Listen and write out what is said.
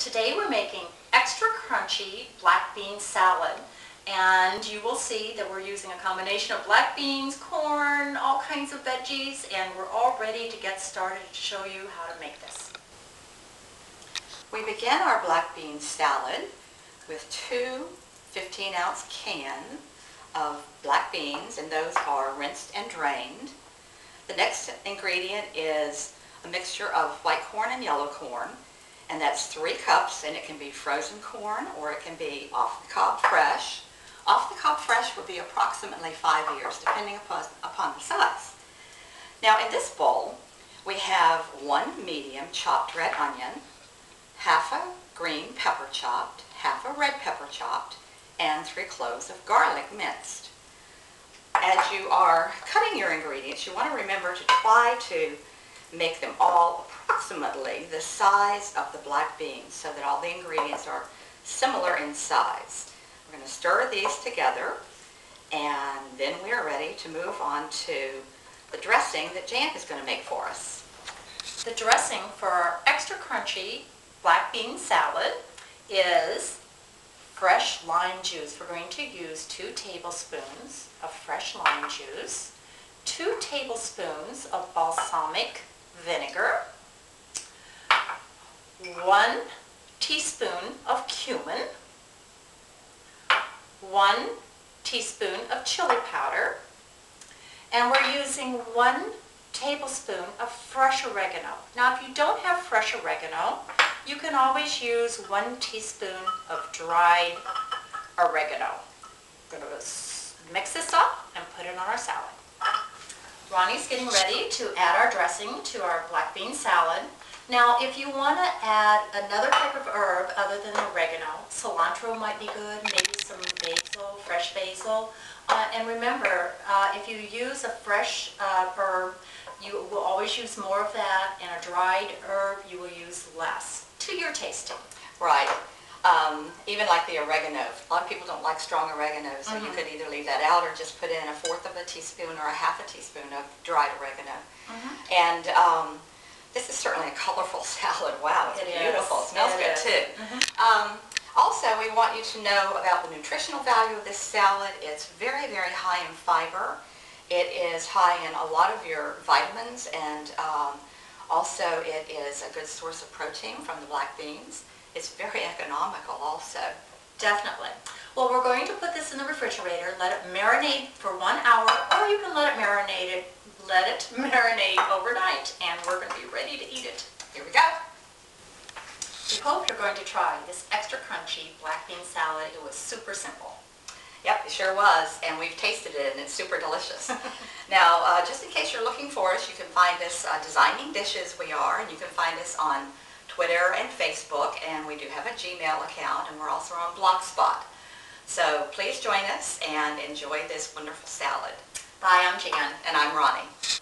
Today we're making extra crunchy black bean salad, and you will see that we're using a combination of black beans, corn, all kinds of veggies, and we're all ready to get started to show you how to make this. We begin our black bean salad with two 15-ounce cans of black beans, and those are rinsed and drained. The next ingredient is a mixture of white corn and yellow corn, and that's 3 cups, and it can be frozen corn or it can be off the cob fresh. Off the cob fresh would be approximately 5 ears, depending upon the size. Now in this bowl, we have 1 medium chopped red onion, 1/2 green pepper chopped, 1/2 red pepper chopped, and 3 cloves of garlic minced. As you are cutting your ingredients, you want to remember to try to make them all approximately the size of the black beans so that all the ingredients are similar in size. We're going to stir these together, and then we are ready to move on to the dressing that Jan is going to make for us. The dressing for our extra crunchy black bean salad is fresh lime juice. We're going to use 2 tablespoons of fresh lime juice, 2 tablespoons of balsamic vinegar, 1 teaspoon of cumin, 1 teaspoon of chili powder, and we're using 1 tablespoon of fresh oregano. Now, if you don't have fresh oregano, you can always use 1 teaspoon of dried oregano. We're going to mix this up and put it on our salad. Ronnie's getting ready to add our dressing to our black bean salad. Now, if you want to add another type of herb other than oregano, cilantro might be good, maybe some basil, fresh basil. And remember, if you use a fresh herb, you will always use more of that, and a dried herb you will use less, to your tasting. Right. Even like the oregano. A lot of people don't like strong oregano, so you could either leave that out or just put in 1/4 of a teaspoon or 1/2 teaspoon of dried oregano. And this is certainly a colorful salad. Wow, it's beautiful. It smells good too. Also, we want you to know about the nutritional value of this salad. It's very, very high in fiber. It is high in a lot of your vitamins, and also it is a good source of protein from the black beans. It's very economical also. Definitely. Well, we're going to put this in the refrigerator, let it marinate for 1 hour, or you can let it marinate overnight, and we're going to be ready to eat it. Here we go. We hope you're going to try this extra crunchy black bean salad. It was super simple. Yep, it sure was, and we've tasted it, and it's super delicious. Now, just in case you're looking for us, you can find us, Designing Dishes we are, and you can find us on Twitter and Facebook, and we do have a Gmail account, and we're also on Blogspot. So please join us and enjoy this wonderful salad. Bye, I'm Jan. And I'm Ronnie.